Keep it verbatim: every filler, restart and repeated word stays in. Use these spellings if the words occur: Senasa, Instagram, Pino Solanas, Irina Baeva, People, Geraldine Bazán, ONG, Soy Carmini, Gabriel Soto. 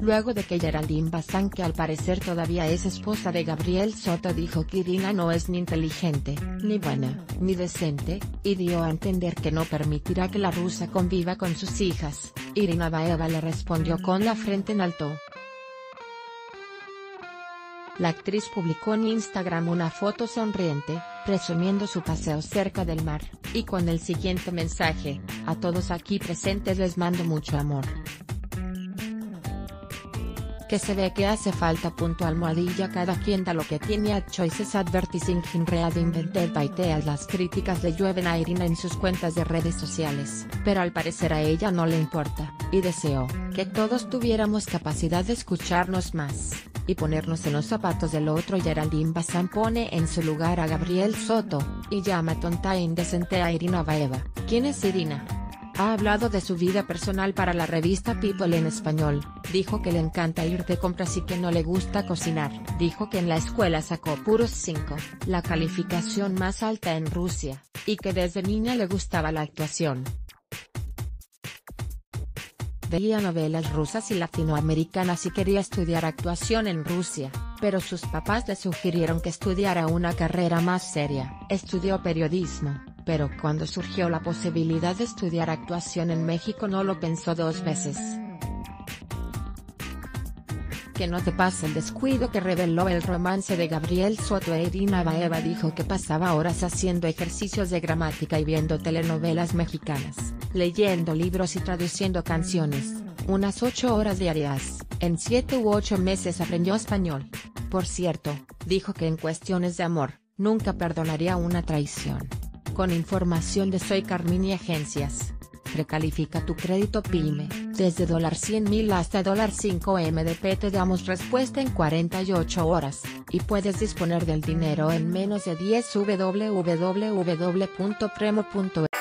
luego de que Geraldine Bazán, que al parecer todavía es esposa de Gabriel Soto, dijo que Irina no es ni inteligente, ni buena, ni decente, y dio a entender que no permitirá que la rusa conviva con sus hijas, Irina Baeva le respondió con la frente en alto. La actriz publicó en Instagram una foto sonriente, presumiendo su paseo cerca del mar, y con el siguiente mensaje: a todos aquí presentes les mando mucho amor. Que se ve que hace falta punto almohadilla cada quien da lo que tiene a choices advertising in read invented by teas. Las críticas le llueven a Irina en sus cuentas de redes sociales, pero al parecer a ella no le importa, y deseó que todos tuviéramos capacidad de escucharnos más y ponernos en los zapatos del otro. Geraldine Bazán pone en su lugar a Gabriel Soto, y llama tonta e indecente a Irina Baeva. ¿Quién es Irina? Ha hablado de su vida personal para la revista People en español, dijo que le encanta ir de compras y que no le gusta cocinar, dijo que en la escuela sacó puros cinco, la calificación más alta en Rusia, y que desde niña le gustaba la actuación. Veía novelas rusas y latinoamericanas y quería estudiar actuación en Rusia, pero sus papás le sugirieron que estudiara una carrera más seria. Estudió periodismo, pero cuando surgió la posibilidad de estudiar actuación en México no lo pensó dos veces. Que no te pase el descuido que reveló el romance de Gabriel Soto e Irina Baeva. Dijo que pasaba horas haciendo ejercicios de gramática y viendo telenovelas mexicanas, leyendo libros y traduciendo canciones, unas ocho horas diarias. En siete u ocho meses aprendió español. Por cierto, dijo que en cuestiones de amor, nunca perdonaría una traición. Con información de Soy Carmini Agencias. Precalifica tu crédito pyme, desde cien mil hasta cinco M D P te damos respuesta en cuarenta y ocho horas, y puedes disponer del dinero en menos de diez. www punto premo punto es